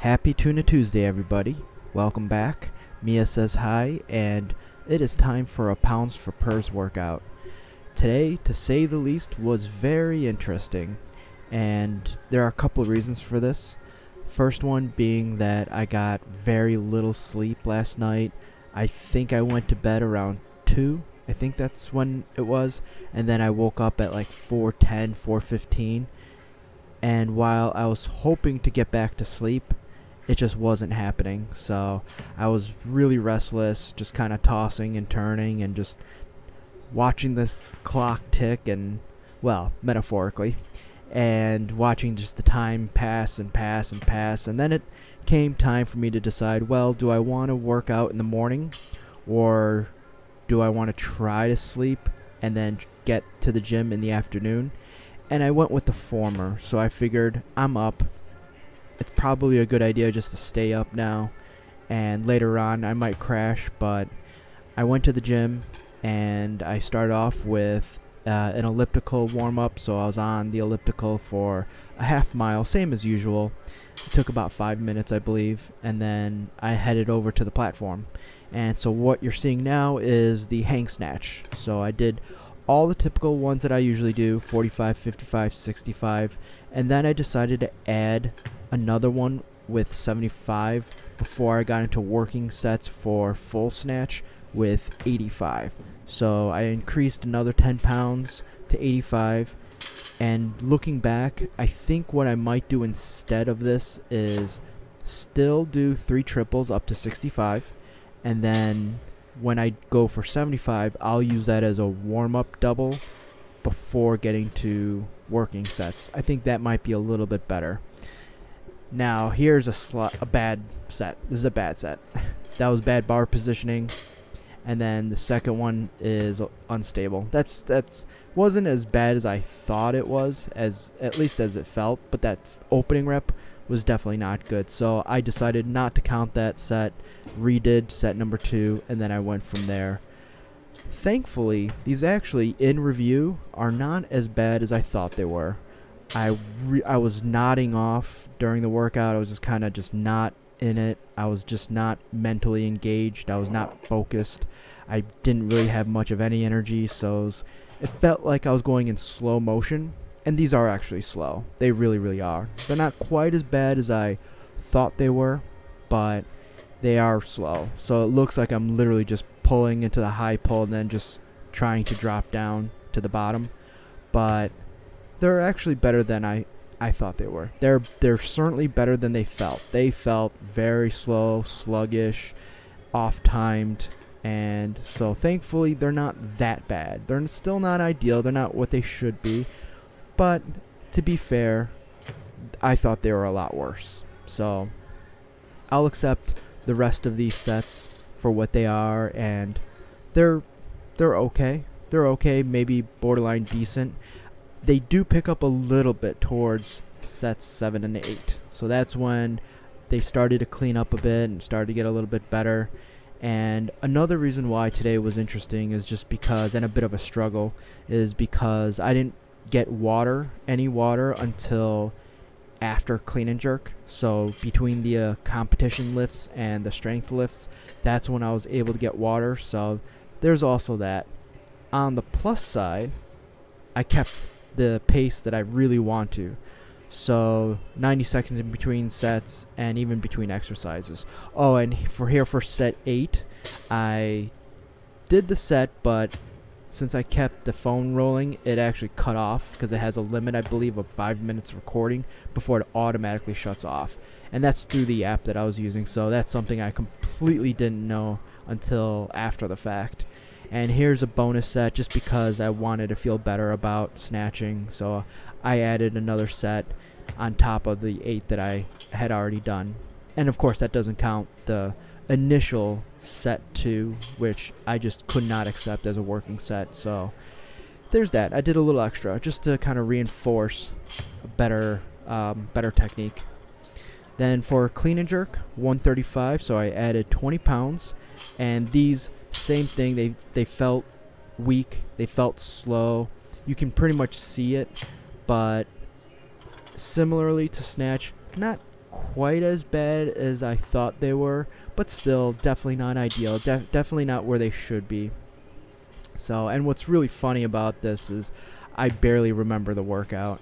Happy Tuna Tuesday, everybody. Welcome back. Mia says hi, and it is time for a Pounds for Purrs workout. Today, to say the least, was very interesting, and there are a couple of reasons for this. First one being that I got very little sleep last night. I think I went to bed around 2. I think that's when it was, and then I woke up at like 4:10, 4:15, and while I was hoping to get back to sleep, it just wasn't happening. So I was really restless, just kind of tossing and turning and just watching the clock tick, and, well, metaphorically, and watching just the time pass and pass and pass. And then it came time for me to decide, well, do I want to work out in the morning, or do I want to try to sleep and then get to the gym in the afternoon? And I went with the former. So I figured, I'm up, it's probably a good idea just to stay up now, and later on I might crash. But I went to the gym, and I started off with an elliptical warm-up. So I was on the elliptical for a half mile, same as usual. It took about 5 minutes, I believe, and then I headed over to the platform. And so what you're seeing now is the hang snatch. So I did all the typical ones that I usually do, 45, 55, 65, and then I decided to add another one with 75 before I got into working sets for full snatch with 85. So I increased another 10 pounds to 85. And looking back, I think what I might do instead of this is still do 3 triples up to 65, and then when I go for 75, I'll use that as a warm-up double before getting to working sets. I think that might be a little bit better. Now, here's a bad set. This is a bad set. That was bad bar positioning. And then the second one is unstable. That's wasn't as bad as I thought it was, at least as it felt, but that opening rep was definitely not good. So I decided not to count that set, redid set number 2, and then I went from there. Thankfully, these actually, in review, are not as bad as I thought they were. I was nodding off during the workout. I was just kind of not in it. I was just not mentally engaged. I was not focused. I didn't really have much of any energy, so it felt like I was going in slow motion. And these are actually slow. They really, really are. They're not quite as bad as I thought they were, but they are slow. So it looks like I'm literally just pulling into the high pull and then just trying to drop down to the bottom. But they're actually better than I thought they were. They're certainly better than they felt. They felt very slow, sluggish, off-timed, and so thankfully they're not that bad. They're still not ideal. They're not what they should be, but to be fair, I thought they were a lot worse. So I'll accept the rest of these sets for what they are, and they're okay. They're okay, maybe borderline decent. They do pick up a little bit towards sets 7 and 8. So that's when they started to clean up a bit and started to get a little bit better. And another reason why today was interesting is just because, and a bit of a struggle, is because I didn't get any water until after clean and jerk. So between the competition lifts and the strength lifts, that's when I was able to get water. So there's also that. On the plus side, I kept the pace that I really want to, so 90 seconds in between sets and even between exercises. Oh, and for set 8, I did the set, but since I kept the phone rolling, it actually cut off because it has a limit, I believe, of 5 minutes recording before it automatically shuts off, and that's through the app that I was using. So that's something I completely didn't know until after the fact. And here's a bonus set just because I wanted to feel better about snatching. So I added another set on top of the 8 that I had already done. And of course, that doesn't count the initial set 2, which I just could not accept as a working set. So there's that. I did a little extra just to kind of reinforce a better technique. Then for clean and jerk, 135. So I added 20 pounds. And these, same thing, they felt weak, they felt slow. You can pretty much see it, but similarly to snatch, not quite as bad as I thought they were, but still definitely not ideal, definitely not where they should be. So, and what's really funny about this is I barely remember the workout.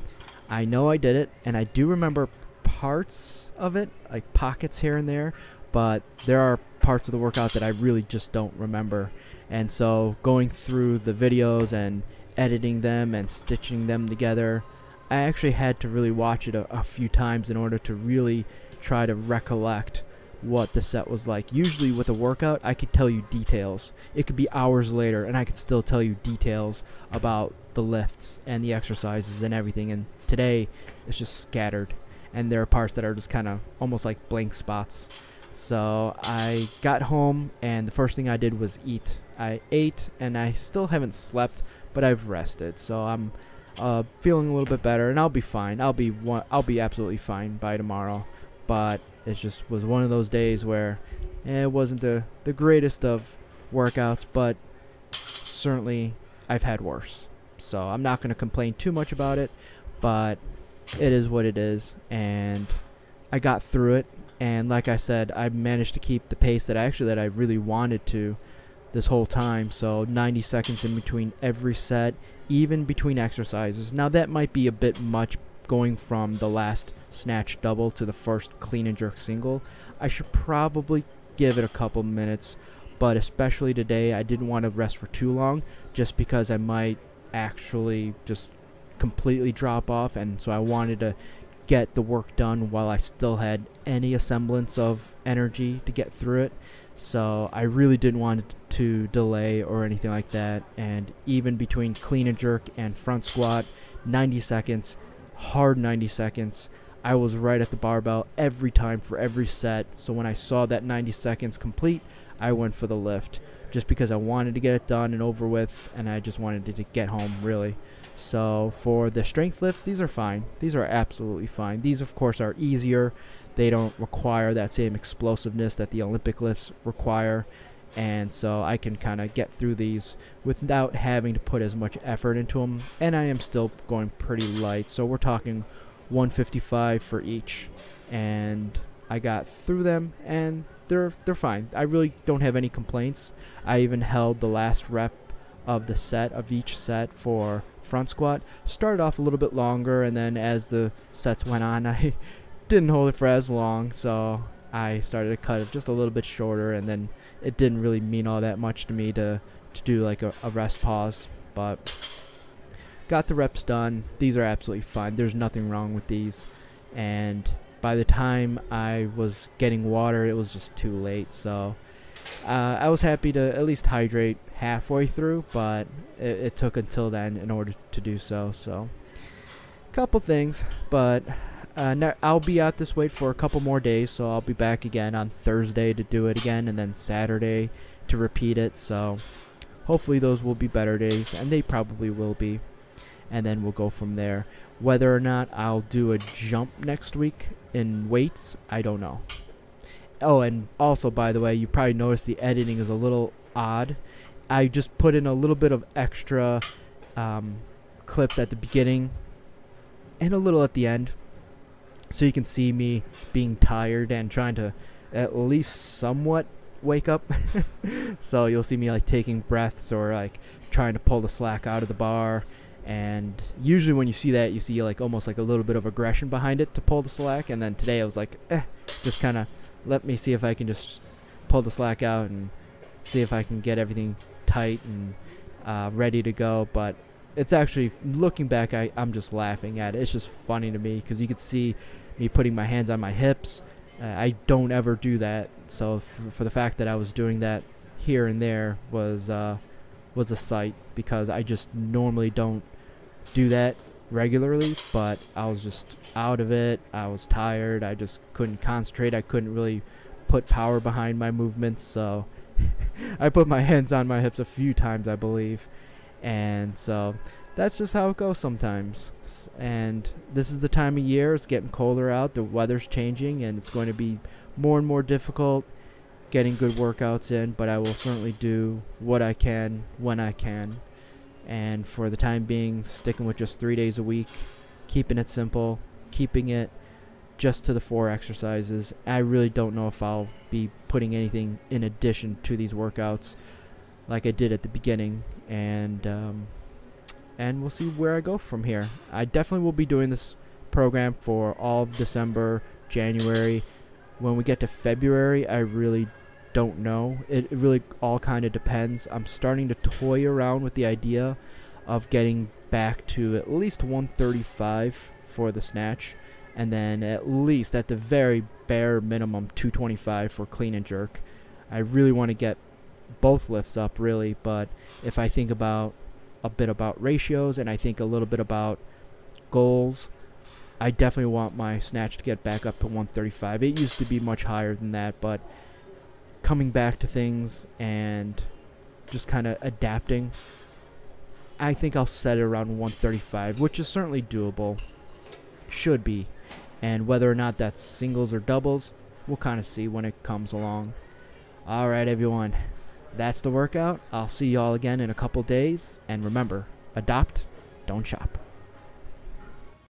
I know I did it, and I do remember parts of it, like pockets here and there, but there are parts of the workout that I really just don't remember. And so going through the videos and editing them and stitching them together, I actually had to really watch it a few times in order to really try to recollect what the set was like. Usually with a workout, I could tell you details. It could be hours later, and I could still tell you details about the lifts and the exercises and everything. And today, it's just scattered, and there are parts that are just kind of almost like blank spots. So I got home, and the first thing I did was eat. I ate, and I still haven't slept, but I've rested, so I'm feeling a little bit better, and I'll be fine. I'll be absolutely fine by tomorrow. But it just was one of those days where it wasn't the greatest of workouts, but certainly I've had worse. So I'm not going to complain too much about it, but it is what it is, and I got through it. And like I said, I managed to keep the pace that I really wanted to this whole time. So 90 seconds in between every set, even between exercises. Now that might be a bit much going from the last snatch double to the first clean and jerk single. I should probably give it a couple minutes, but especially today, I didn't want to rest for too long just because I might actually just completely drop off, and so I wanted to get the work done while I still had any semblance of energy to get through it. So I really didn't want to delay or anything like that. And even between clean and jerk and front squat, 90 seconds, hard 90 seconds, I was right at the barbell every time for every set. So when I saw that 90 seconds complete, I went for the lift just because I wanted to get it done and over with, and I just wanted to get home, really. So for the strength lifts, these are fine. These are absolutely fine. These, of course, are easier. They don't require that same explosiveness that the Olympic lifts require, and so I can kind of get through these without having to put as much effort into them, and I am still going pretty light. So we're talking 155 for each, and I got through them, and they're fine. I really don't have any complaints. I even held the last rep of the set, of each set, for front squat. Started off a little bit longer, and then as the sets went on, I didn't hold it for as long, so I started to cut it just a little bit shorter, and then it didn't really mean all that much to me to do like a rest pause. But got the reps done. These are absolutely fine. There's nothing wrong with these, and by the time I was getting water, it was just too late. So I was happy to at least hydrate halfway through, but it took until then in order to do so. So a couple things, but I'll be out this weight for a couple more days, so I'll be back again on Thursday to do it again, and then Saturday to repeat it. So hopefully those will be better days, and they probably will be, and then we'll go from there. Whether or not I'll do a jump next week in weights, I don't know. Oh, and also, by the way, you probably noticed the editing is a little odd. I just put in a little bit of extra clips at the beginning and a little at the end, so you can see me being tired and trying to at least somewhat wake up. So you'll see me like taking breaths or like trying to pull the slack out of the bar. And usually when you see that, you see like almost like a little bit of aggression behind it to pull the slack. And then today I was like, just kind of let me see if I can just pull the slack out and see if I can get everything tight and ready to go. But it's actually, looking back, I'm just laughing at it. It's just funny to me because you could see me putting my hands on my hips. I don't ever do that, so for the fact that I was doing that here and there was a sight, because I just normally don't do that regularly. But I was just out of it. I was tired. I just couldn't concentrate. I couldn't really put power behind my movements, so I put my hands on my hips a few times, I believe. And so that's just how it goes sometimes. And this is the time of year, it's getting colder out, the weather's changing, and it's going to be more and more difficult getting good workouts in, but I will certainly do what I can when I can. And for the time being, sticking with just 3 days a week, keeping it simple, keeping it just to the 4 exercises. I really don't know if I'll be putting anything in addition to these workouts like I did at the beginning, and we'll see where I go from here. I definitely will be doing this program for all of December, January. When we get to February, I really don't know. It really all kind of depends. I'm starting to toy around with the idea of getting back to at least 135 for the snatch, and then at least at the very bare minimum 225 for clean and jerk. I really want to get both lifts up, really, but if I think about a bit about ratios and I think a little bit about goals, I definitely want my snatch to get back up to 135. It used to be much higher than that, but coming back to things and just kind of adapting, I think I'll set it around 135, which is certainly doable, should be, and whether or not that's singles or doubles, we'll kind of see when it comes along. Alright everyone, that's the workout. I'll see you all again in a couple days, and remember, adopt, don't shop.